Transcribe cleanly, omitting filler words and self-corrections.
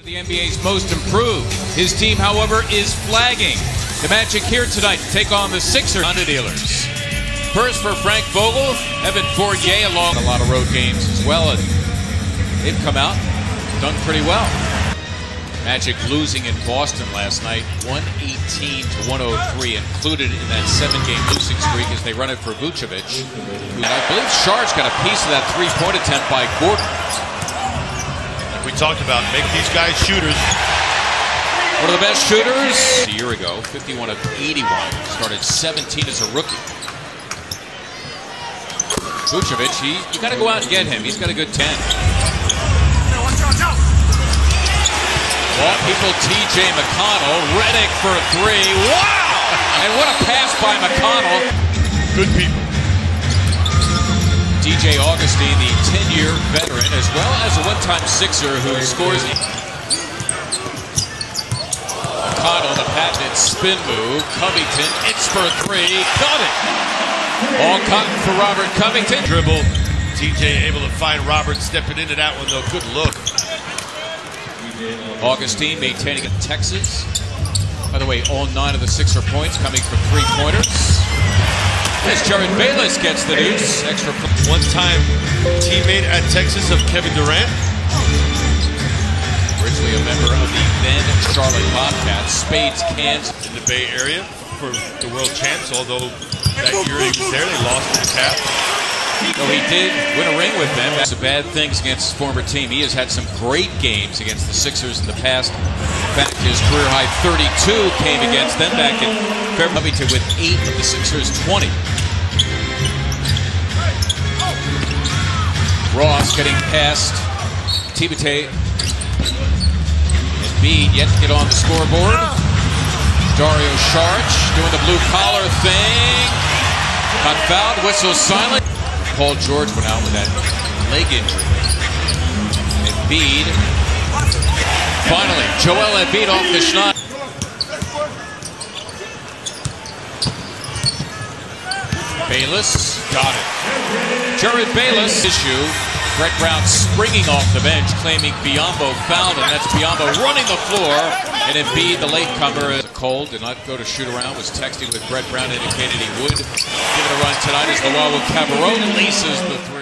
The NBA's most improved. His team, however, is flagging. The Magic here tonight to take on the Sixers. Honda dealers. First for Frank Vogel, Evan Fournier along a lot of road games as well. And they've come out, done pretty well. Magic losing in Boston last night, 118 to 103, included in that 7-game losing streak as they run it for Vucevic. And I believe Saric got a piece of that three-point attempt by Gordon. We talked about make these guys shooters. One of the best shooters a year ago, 51 of 81, started 17 as a rookie. Vucevic, you got to go out and get him. He's got a good 10. Ball people, T.J. McConnell, Redick for a three. Wow! And what a pass by McConnell. Good people. TJ Augustine, the 10-year veteran, as well as a one-time Sixer who scores. McConnell, the patented spin move. Covington, it's for three. Got it! All cotton for Robert Covington. Dribble. TJ able to find Robert stepping into that one, though. Good look. Augustine maintaining at Texas. By the way, all 9 of the Sixer points coming from three-pointers. As Jerryd Bayless gets the deuce. Extra one-time teammate at Texas of Kevin Durant. Originally a member of the then Charlotte Bobcats, Spades, Kansas. In the Bay Area for the world champs, although that year he was there, they lost to the Cavs. So he did win a ring with them. That's the bad things against his former team. He has had some great games against the Sixers in the past. In fact, his career-high 32 came against them back in February with 8 of the Sixers' 20. Ross getting past Tibete. Embiid yet to get on the scoreboard. Dario Saric doing the blue-collar thing. Got fouled, whistle silent. Paul George went out with that leg injury. Embiid. Finally, Joel Embiid off the schneid. Bayless got it. Jerryd Bayless issue. Brett Brown springing off the bench, claiming Biyombo fouled, and that's Biyombo running the floor. And Embiid, the latecomer, is cold. Did not go to shoot around. Was texting with Brett Brown, indicated he would give it a run tonight as Luau Cabarrot leases the three.